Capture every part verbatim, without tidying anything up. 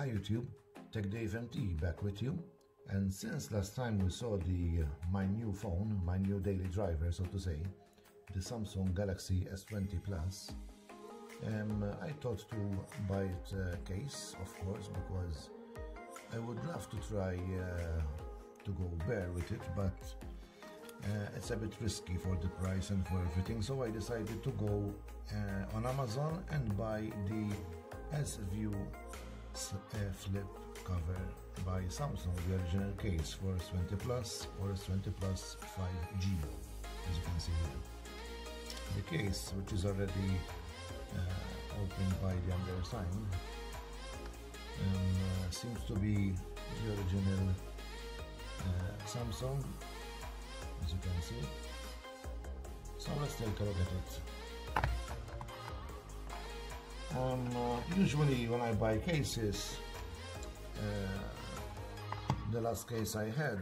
Hi YouTube, TechDaveMT back with you. And since last time we saw the uh, my new phone, my new daily driver, so to say, the Samsung Galaxy S twenty plus, um, I thought to buy it uh, case, of course, because I would love to try uh, to go bare with it, but uh, it's a bit risky for the price and for everything, so I decided to go uh, on Amazon and buy the S View Uh, flip cover by Samsung, the original case for S twenty plus or S twenty plus five G, as you can see here. The case, which is already uh, opened by the undersigned, um, uh, seems to be the original uh, Samsung, as you can see. So let's take a look at it. Um, uh, usually when I buy cases, uh, the last case I had,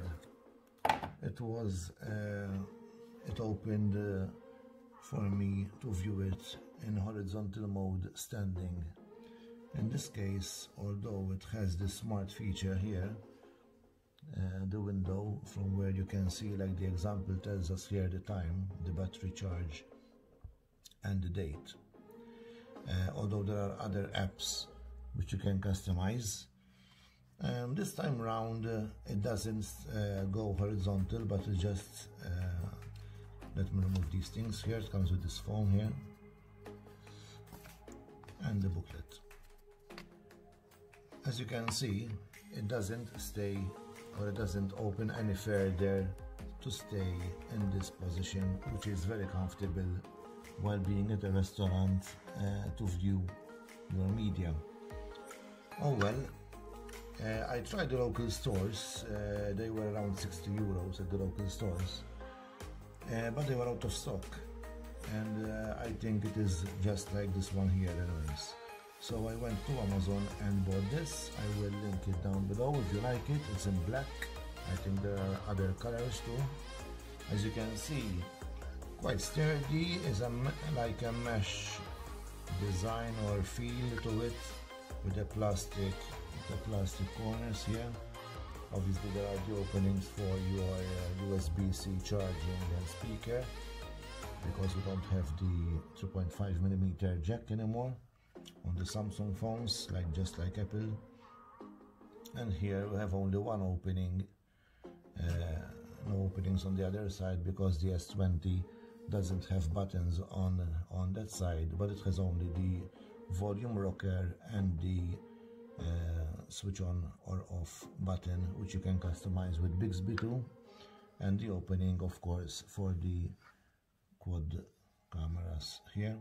it was, uh, it opened uh, for me to view it in horizontal mode standing. In this case, although it has the smart feature here, uh, the window from where you can see, like the example tells us here, the time, the battery charge and the date. Uh, although there are other apps which you can customize. Um, this time round uh, it doesn't uh, go horizontal, but it just uh, let me remove these things here. It comes with this phone here and the booklet. As you can see, it doesn't stay, or it doesn't open any further to stay in this position, which is very comfortable while being at a restaurant uh, to view your media. Oh well, uh, I tried the local stores, uh, they were around sixty euros at the local stores, uh, but they were out of stock, and uh, I think it is just like this one here anyways. So I went to Amazon and bought this. I will link it down below if you like it. It's in black. I think there are other colors too. As you can see, quite sturdy, is a, like a mesh design or feel to it, with the plastic, the plastic corners here. Obviously there are the openings for your uh, U S B C charging and speaker, because we don't have the two point five millimeter jack anymore on the Samsung phones, like just like Apple. And here we have only one opening, uh, no openings on the other side, because the S twenty doesn't have buttons on on that side, but it has only the volume rocker and the uh, switch on or off button, which you can customize with Bixby too, and the opening, of course, for the quad cameras here.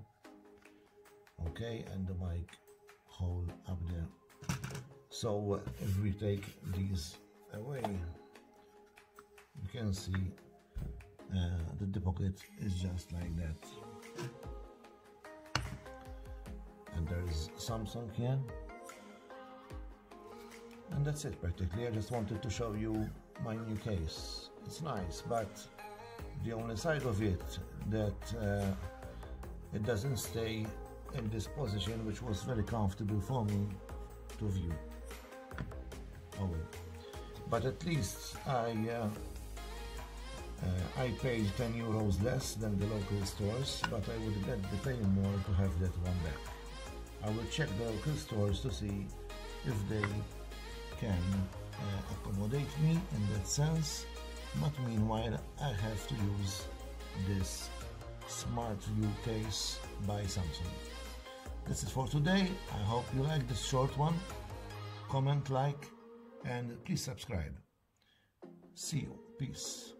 Okay, and the mic hole up there. So if we take these away, you can see Uh, that the pocket is just like that, and there is Samsung here, and that's it practically. I just wanted to show you my new case. It's nice, but the only side of it that uh, it doesn't stay in this position, which was very comfortable for me to view. Oh well, but at least I uh, Uh, I paid ten euros less than the local stores, but I would get the pay more to have that one back. I will check the local stores to see if they can uh, accommodate me in that sense, but meanwhile I have to use this Smart View case by Samsung. That's it for today. I hope you like this short one. Comment, like, and please subscribe. See you. Peace.